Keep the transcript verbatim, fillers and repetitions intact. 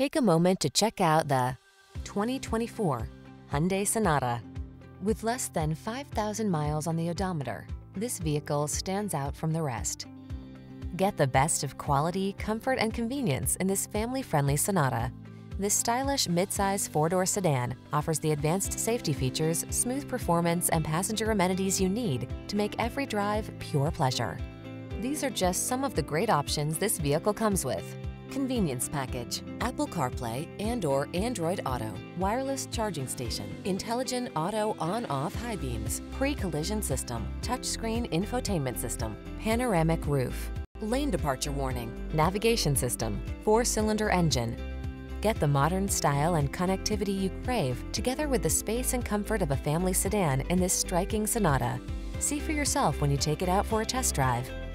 Take a moment to check out the twenty twenty-four Hyundai Sonata. With less than five thousand miles on the odometer, this vehicle stands out from the rest. Get the best of quality, comfort, and convenience in this family-friendly Sonata. This stylish midsize four-door sedan offers the advanced safety features, smooth performance, and passenger amenities you need to make every drive pure pleasure. These are just some of the great options this vehicle comes with: convenience package, Apple CarPlay and or Android Auto, wireless charging station, intelligent auto on-off high beams, pre-collision system, touchscreen infotainment system, panoramic roof, lane departure warning, navigation system, four-cylinder engine. Get the modern style and connectivity you crave, together with the space and comfort of a family sedan in this striking Sonata. See for yourself when you take it out for a test drive.